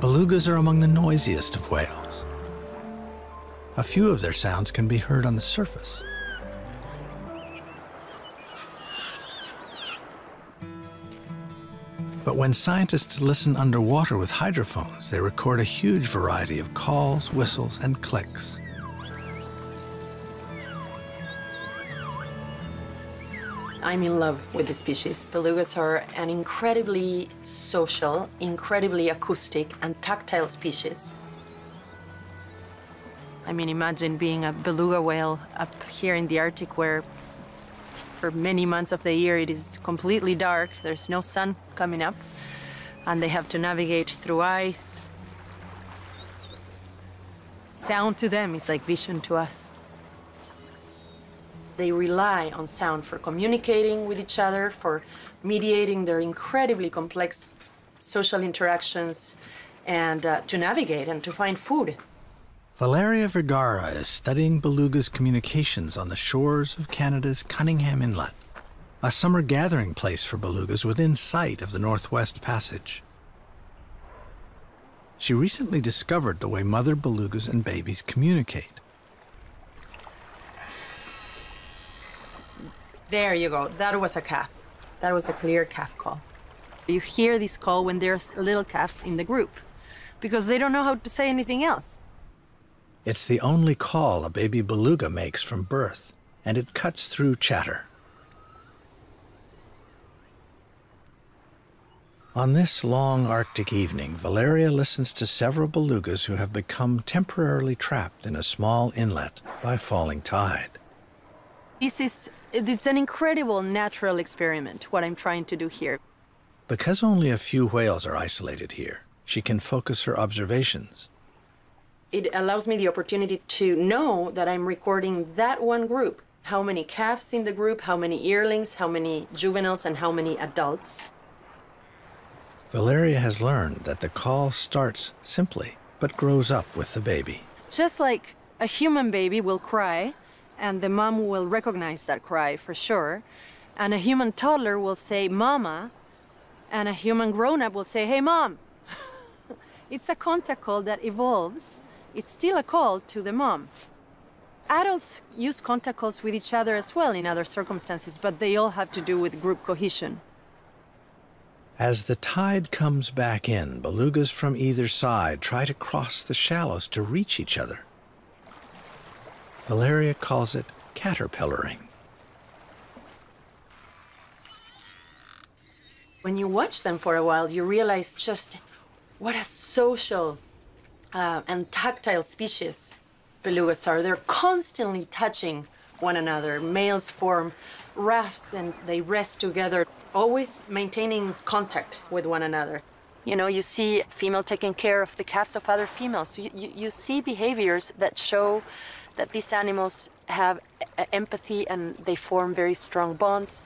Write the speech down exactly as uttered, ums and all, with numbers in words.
Belugas are among the noisiest of whales. A few of their sounds can be heard on the surface. But when scientists listen underwater with hydrophones, they record a huge variety of calls, whistles, and clicks. I'm in love with the species. Belugas are an incredibly social, incredibly acoustic, and tactile species. I mean, imagine being a beluga whale up here in the Arctic, where for many months of the year it is completely dark, there's no sun coming up, and they have to navigate through ice. Sound to them is like vision to us. They rely on sound for communicating with each other, for mediating their incredibly complex social interactions, and uh, to navigate and to find food. Valeria Vergara is studying belugas' communications on the shores of Canada's Cunningham Inlet, a summer gathering place for belugas within sight of the Northwest Passage. She recently discovered the way mother belugas and babies communicate. There you go. That was a calf. That was a clear calf call. You hear this call when there's little calves in the group because they don't know how to say anything else. It's the only call a baby beluga makes from birth, and it cuts through chatter. On this long Arctic evening, Valeria listens to several belugas who have become temporarily trapped in a small inlet by falling tide. This is, it's an incredible natural experiment, what I'm trying to do here. Because only a few whales are isolated here, she can focus her observations. It allows me the opportunity to know that I'm recording that one group. How many calves in the group, how many yearlings, how many juveniles, and how many adults. Valeria has learned that the call starts simply, but grows up with the baby. Just like a human baby will cry, and the mom will recognize that cry for sure. And a human toddler will say, "Mama," and a human grown-up will say, "Hey, Mom." It's a contact call that evolves. It's still a call to the mom. Adults use contact calls with each other as well in other circumstances, but they all have to do with group cohesion. As the tide comes back in, belugas from either side try to cross the shallows to reach each other. Valeria calls it caterpillaring. When you watch them for a while, you realize just what a social uh, and tactile species belugas are. They're constantly touching one another. Males form rafts and they rest together, always maintaining contact with one another. You know, you see female taking care of the calves of other females. You, you, you see behaviors that show that these animals have empathy and they form very strong bonds.